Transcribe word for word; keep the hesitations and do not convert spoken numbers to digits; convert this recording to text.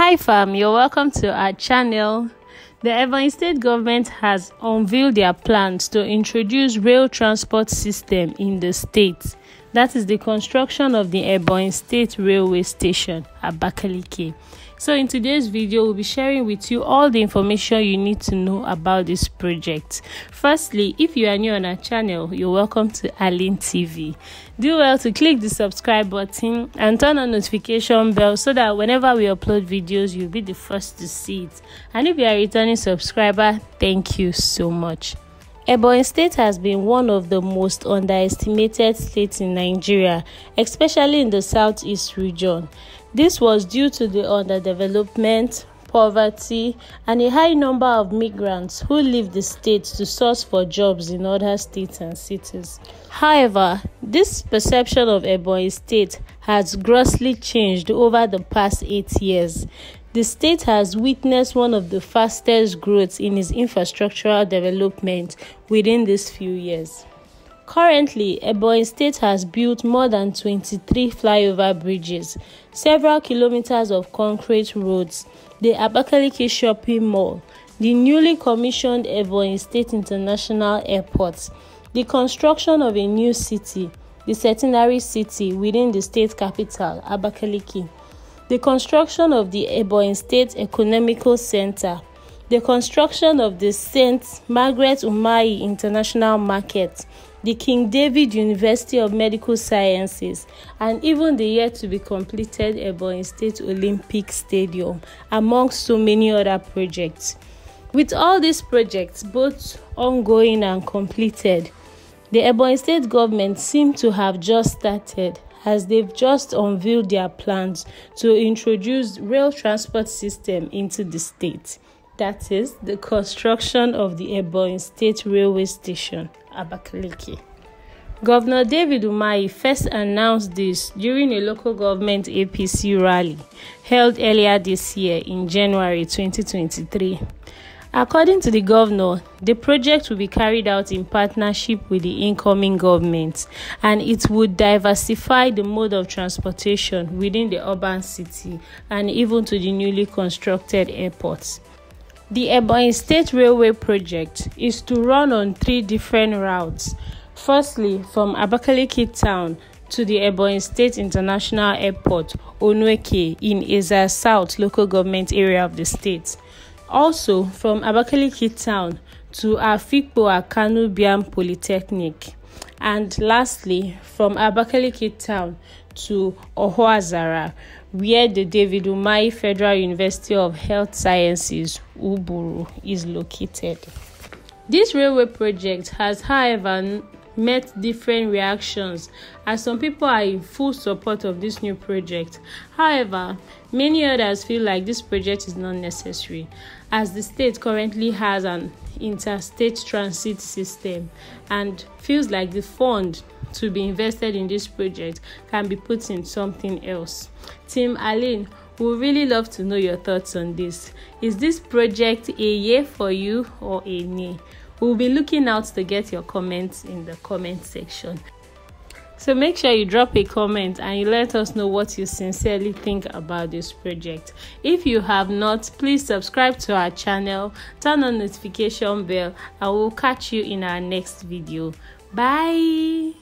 Hi fam, you're welcome to our channel. The Ebonyi State government has unveiled their plans to introduce rail transport system in the state. That is the construction of the Ebonyi State Railway Station, Abakaliki. So in today's video, we'll be sharing with you all the information you need to know about this project. Firstly, if you are new on our channel, you're welcome to Arlin T V. Do well to click the subscribe button and turn on notification bell so that whenever we upload videos, you'll be the first to see it. And if you are a returning subscriber, thank you so much. Ebonyi State has been one of the most underestimated states in Nigeria, especially in the southeast region. This was due to the underdevelopment, poverty, and a high number of migrants who leave the state to source for jobs in other states and cities. However, this perception of Ebonyi State has grossly changed over the past eight years. The state has witnessed one of the fastest growths in its infrastructural development within these few years. Currently, Ebonyi State has built more than twenty-three flyover bridges, several kilometers of concrete roads, the Abakaliki Shopping Mall, the newly commissioned Ebonyi State International Airport, the construction of a new city, the centenary city within the state capital, Abakaliki, the construction of the Ebonyi State Economical Centre, the construction of the Saint Margaret Umahi International Market, the King David University of Medical Sciences, and even the yet-to-be-completed Ebonyi State Olympic Stadium, among so many other projects. With all these projects, both ongoing and completed, the Ebonyi State government seemed to have just started, as they've just unveiled their plans to introduce rail transport system into the state. That is, the construction of the Ebonyi State Railway Station, Abakaliki. Governor David Umahi first announced this during a local government A P C rally held earlier this year in January twenty twenty-three. According to the governor, the project will be carried out in partnership with the incoming government, and it would diversify the mode of transportation within the urban city and even to the newly constructed airports. The Ebonyi State Railway project is to run on three different routes. Firstly, from Abakaliki town to the Ebonyi State International Airport, Onweke, in Eza South local government area of the state. Also, from Abakaliki town to Afikpo Akanu Biam Polytechnic. And lastly, from Abakaliki town to Ohoazara, where the David Umahi Federal University of Health Sciences Uburu is located. This railway project has, however, met different reactions, as some people are in full support of this new project. However, many others feel like this project is not necessary, as the state currently has an interstate transit system and feels like the fund to be invested in this project can be put in something else. Team Arlin, we really love to know your thoughts on this. Is this project a yay for you or a nay? We'll be looking out to get your comments in the comment section. So make sure you drop a comment and you let us know what you sincerely think about this project. If you have not, please subscribe to our channel, turn on notification bell, and we'll catch you in our next video. Bye!